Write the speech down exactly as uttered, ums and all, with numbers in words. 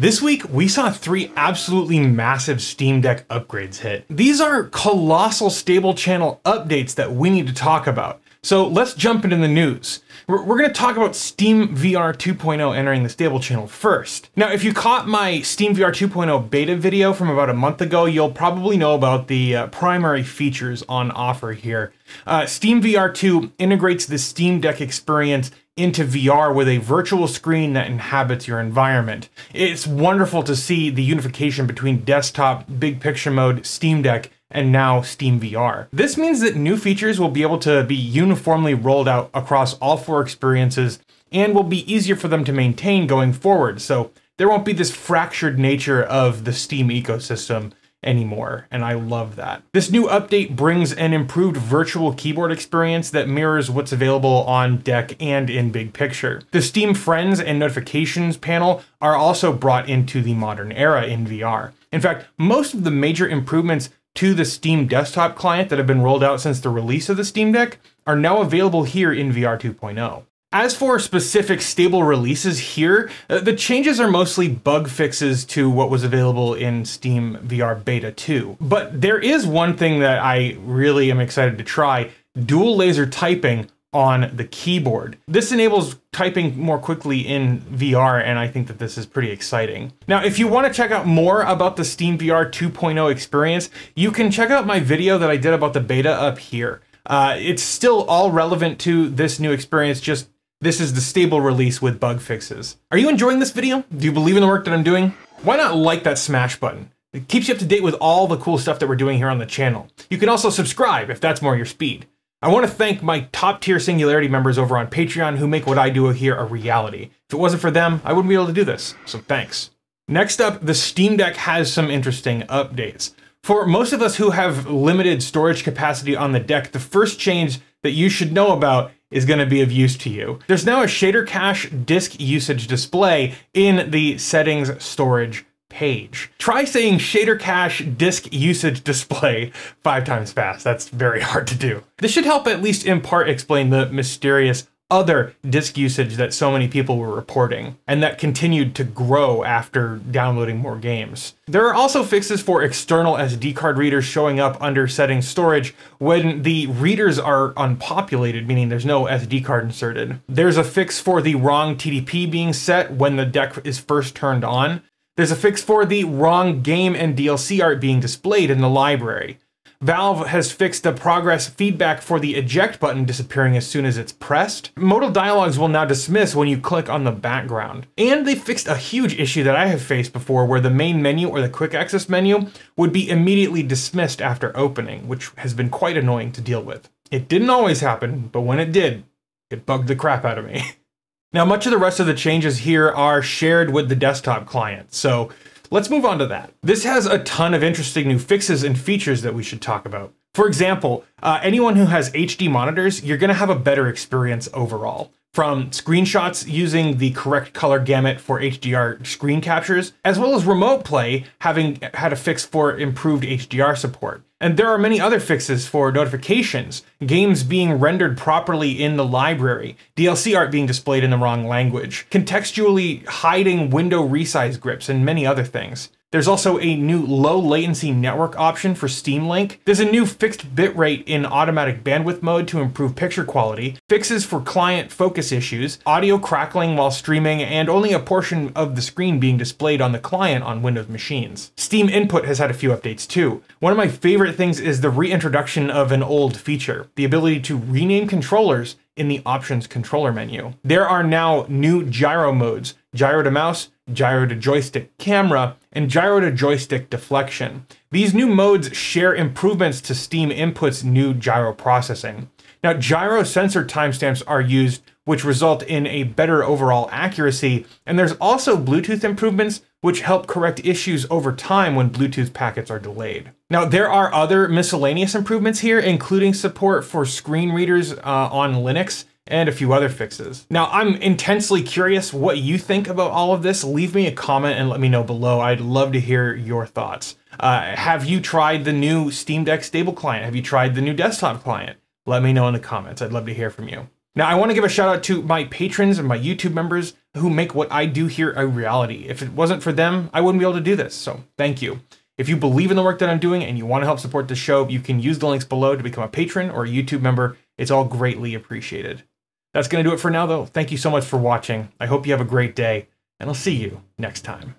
This week, we saw three absolutely massive Steam Deck upgrades hit. These are colossal stable channel updates that we need to talk about. So let's jump into the news. We're, we're gonna talk about SteamVR two point oh entering the stable channel first. Now, if you caught my SteamVR two point oh beta video from about a month ago, you'll probably know about the uh, primary features on offer here. Uh, SteamVR two integrates the Steam Deck experience into V R with a virtual screen that inhabits your environment. It's wonderful to see the unification between desktop, big picture mode, Steam Deck, and now SteamVR. This means that new features will be able to be uniformly rolled out across all four experiences and will be easier for them to maintain going forward. So there won't be this fractured nature of the Steam ecosystem anymore, and I love that. This new update brings an improved virtual keyboard experience that mirrors what's available on Deck and in Big Picture. The Steam Friends and Notifications panel are also brought into the modern era in V R. In fact, most of the major improvements to the Steam desktop client that have been rolled out since the release of the Steam Deck are now available here in VR two point oh. As for specific stable releases here, the changes are mostly bug fixes to what was available in Steam V R Beta two. But there is one thing that I really am excited to try: dual laser typing on the keyboard. This enables typing more quickly in V R, and I think that this is pretty exciting. Now, if you want to check out more about the SteamVR two point oh experience, you can check out my video that I did about the beta up here. Uh, it's still all relevant to this new experience, just this is the stable release with bug fixes. Are you enjoying this video? Do you believe in the work that I'm doing? Why not like that smash button? It keeps you up to date with all the cool stuff that we're doing here on the channel. You can also subscribe if that's more your speed. I want to thank my top tier Singularity members over on Patreon who make what I do here a reality. If it wasn't for them, I wouldn't be able to do this, so thanks. Next up, the Steam Deck has some interesting updates. For most of us who have limited storage capacity on the Deck, the first change that you should know about is going to be of use to you. There's now a shader cache disk usage display in the settings storage page. Try saying shader cache disk usage display five times fast. That's very hard to do. This should help at least in part explain the mysterious other disk usage that so many people were reporting, and that continued to grow after downloading more games. There are also fixes for external S D card readers showing up under settings storage when the readers are unpopulated, meaning there's no S D card inserted. There's a fix for the wrong T D P being set when the Deck is first turned on. There's a fix for the wrong game and D L C art being displayed in the library. Valve has fixed the progress feedback for the eject button disappearing as soon as it's pressed. Modal dialogues will now dismiss when you click on the background. And they fixed a huge issue that I have faced before where the main menu or the quick access menu would be immediately dismissed after opening, which has been quite annoying to deal with. It didn't always happen, but when it did, it bugged the crap out of me. Now, much of the rest of the changes here are shared with the desktop client, so let's move on to that. This has a ton of interesting new fixes and features that we should talk about. For example, uh, anyone who has H D monitors, you're gonna have a better experience overall. From screenshots using the correct color gamut for H D R screen captures, as well as remote play having had a fix for improved H D R support. And there are many other fixes for notifications, games being rendered properly in the library, D L C art being displayed in the wrong language, contextually hiding window resize grips, and many other things. There's also a new low latency network option for Steam Link. There's a new fixed bitrate in automatic bandwidth mode to improve picture quality, fixes for client focus issues, audio crackling while streaming, and only a portion of the screen being displayed on the client on Windows machines. Steam Input has had a few updates too. One of my favorite things is the reintroduction of an old feature, the ability to rename controllers in the options controller menu. There are now new gyro modes, gyro to mouse, gyro to joystick camera, and gyro to joystick deflection. These new modes share improvements to Steam Input's new gyro processing. Now, gyro sensor timestamps are used, which result in a better overall accuracy, and there's also Bluetooth improvements which help correct issues over time when Bluetooth packets are delayed. Now, there are other miscellaneous improvements here, including support for screen readers uh, on Linux, and a few other fixes. Now, I'm intensely curious what you think about all of this. Leave me a comment and let me know below. I'd love to hear your thoughts. Uh, have you tried the new Steam Deck stable client? Have you tried the new desktop client? Let me know in the comments. I'd love to hear from you. Now, I want to give a shout out to my patrons and my YouTube members who make what I do here a reality. If it wasn't for them, I wouldn't be able to do this, so thank you. If you believe in the work that I'm doing and you want to help support the show, you can use the links below to become a patron or a YouTube member. It's all greatly appreciated. That's going to do it for now, though. Thank you so much for watching. I hope you have a great day, and I'll see you next time.